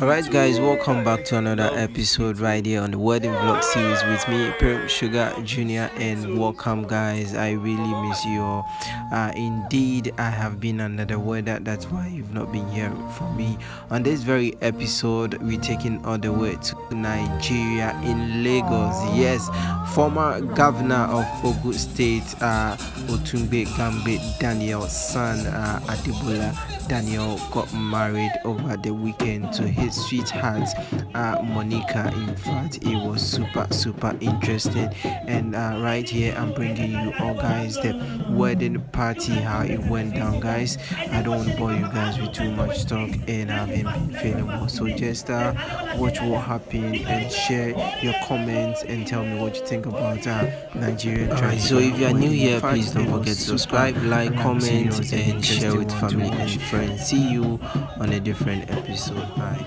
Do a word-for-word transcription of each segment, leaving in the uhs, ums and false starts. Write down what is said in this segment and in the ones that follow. Alright guys, welcome back to another episode right here on the wedding vlog series with me, Prem Sugar Junior And welcome guys, I really miss you all. Uh, indeed, I have been under the weather, that's why you've not been hearing from me. On this very episode, we're taking all the way to Nigeria in Lagos. Yes, former governor of Ogun State, uh, Otunbe Gambe Daniel's son, uh, Adebola Daniel, got married over the weekend to his sweetheart uh, Monica. In fact, it was super super interesting, and uh, right here I'm bringing you all guys the wedding party, how it went down guys. I don't want to bore you guys with too much talk, and I've been feeling more, so just uh, watch what happened and share your comments and tell me what you think about uh, Nigerian tragedy. So if you are new here, please don't forget to subscribe, like, comment and share with family and friends. See you on a different episode. Bye.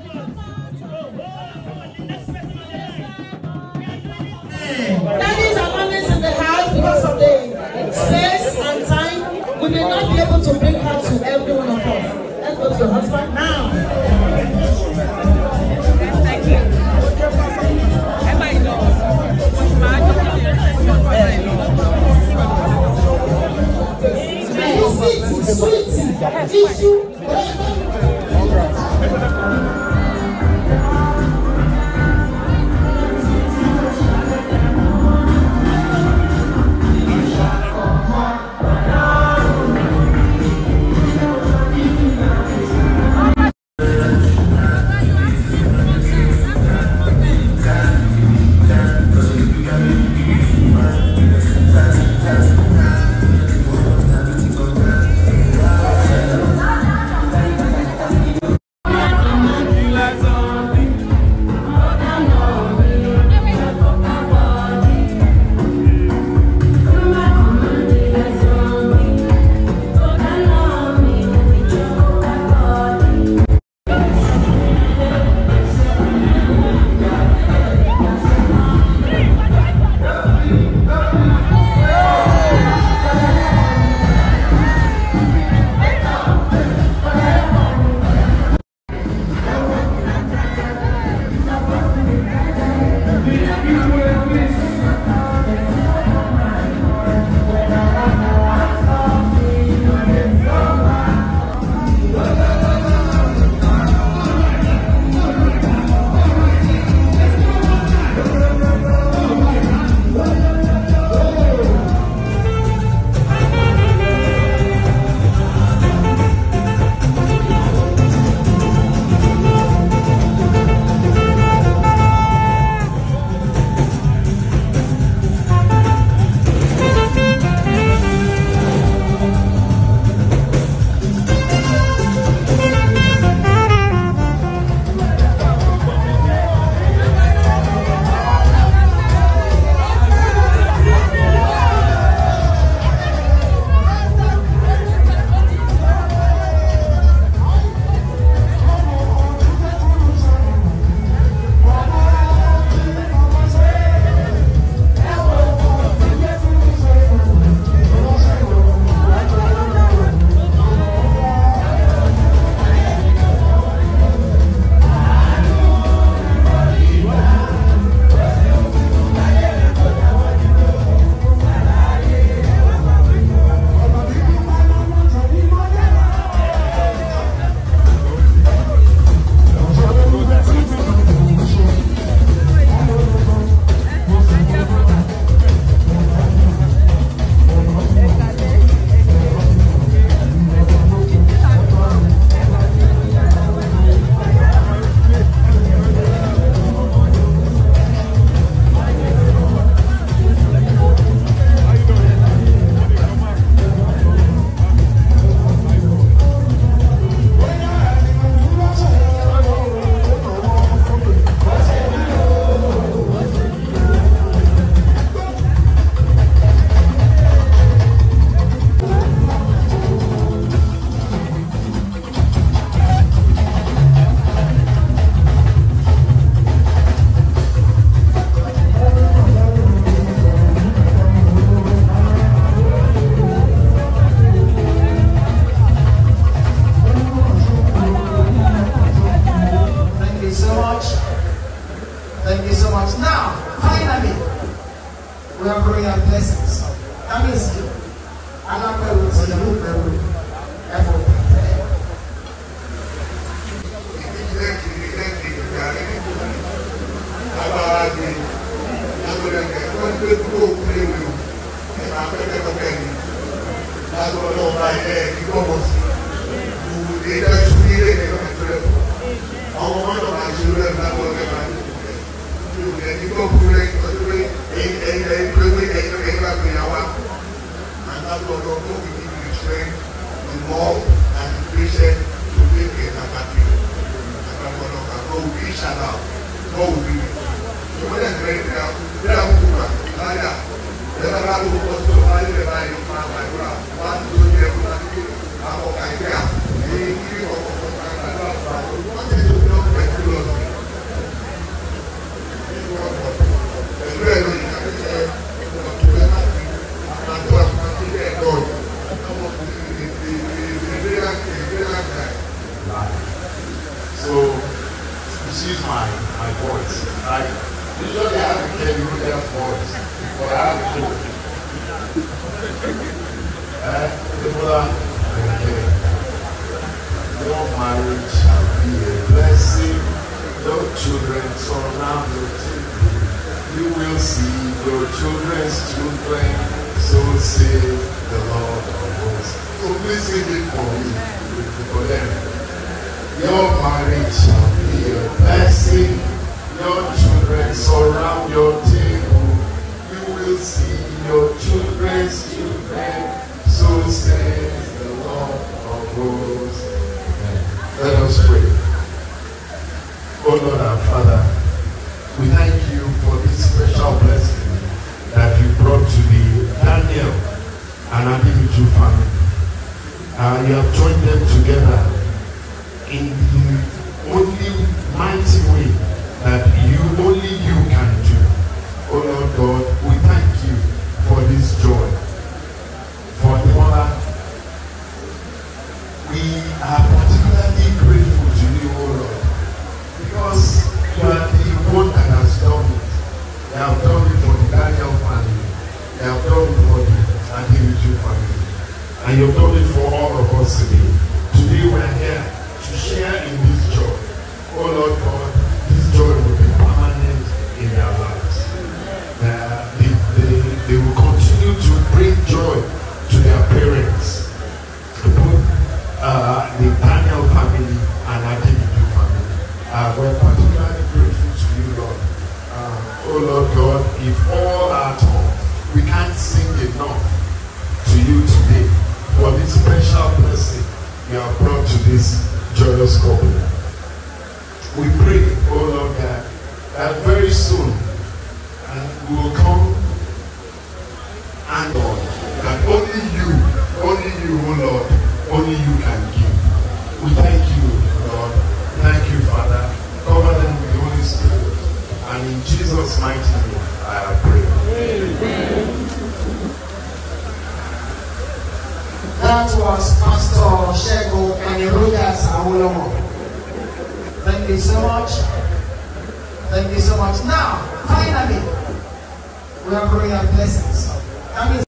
Daddies are always in the house because of the space and time. We may not be able to bring her to every one of us. Let's go to your husband now. Thank you. Am I lost? Sweet, sweet, issue. Thank you. Thank you so much. Now, finally, we are bringing our blessings. That means you. And I'm going to say, I'm going to Pastor Shego Kanerugasa Saulomo. Thank you so much. Thank you so much. Now, finally, we are bringing our blessings.